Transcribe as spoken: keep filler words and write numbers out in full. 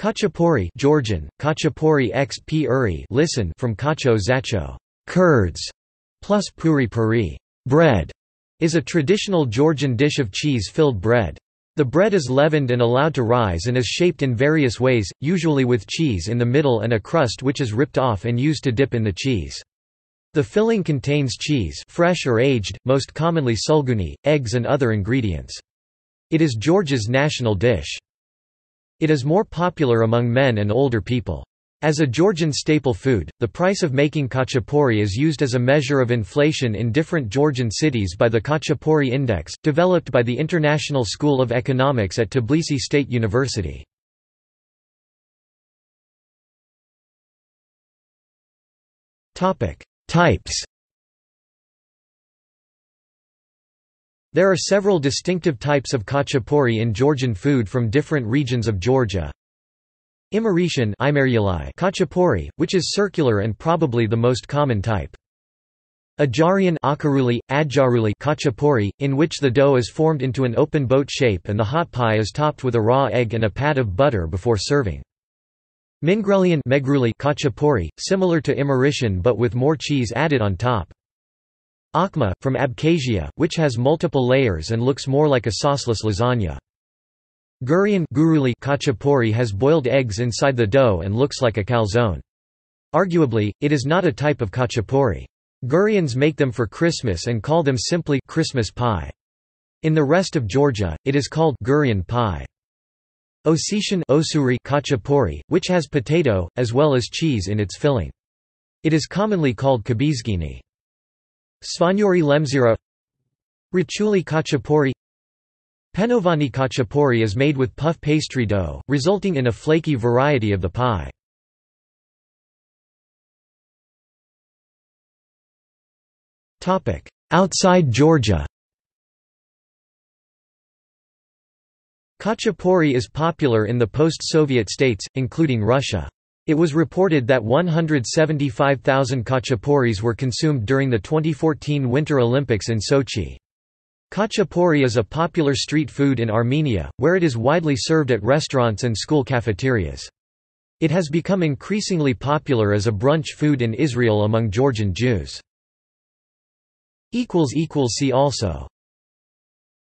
Khachapuri Georgian, Khachapuri xp uri listen from Khacho Zacho, curds, plus puri puri, bread, is a traditional Georgian dish of cheese-filled bread. The bread is leavened and allowed to rise and is shaped in various ways, usually with cheese in the middle and a crust which is ripped off and used to dip in the cheese. The filling contains cheese, fresh or aged, most commonly sulguni, eggs and other ingredients. It is Georgia's national dish. It is more popular among men and older people. As a Georgian staple food, the price of making khachapuri is used as a measure of inflation in different Georgian cities by the Khachapuri Index, developed by the International School of Economics at Tbilisi State University. Types. There are several distinctive types of khachapuri in Georgian food from different regions of Georgia. Imeretian khachapuri, which is circular and probably the most common type. Ajarian khachapuri, in which the dough is formed into an open boat shape and the hot pie is topped with a raw egg and a pat of butter before serving. Mingrelian khachapuri, similar to Imeretian but with more cheese added on top. Achma, from Abkhazia, which has multiple layers and looks more like a sauceless lasagna. Gurian guruli khachapuri has boiled eggs inside the dough and looks like a calzone. Arguably, it is not a type of khachapuri. Gurians make them for Christmas and call them simply Christmas pie. In the rest of Georgia, it is called Gurian pie. Ossetian osuri khachapuri, which has potato, as well as cheese in its filling. It is commonly called kabizgini. Svanuri lemzira. Ricciuli khachapuri. Penovani khachapuri is made with puff pastry dough, resulting in a flaky variety of the pie. Outside Georgia. Khachapuri is popular in the post-Soviet states, including Russia. It was reported that one hundred seventy-five thousand khachapuris were consumed during the twenty fourteen Winter Olympics in Sochi. Khachapuri is a popular street food in Armenia, where it is widely served at restaurants and school cafeterias. It has become increasingly popular as a brunch food in Israel among Georgian Jews. See also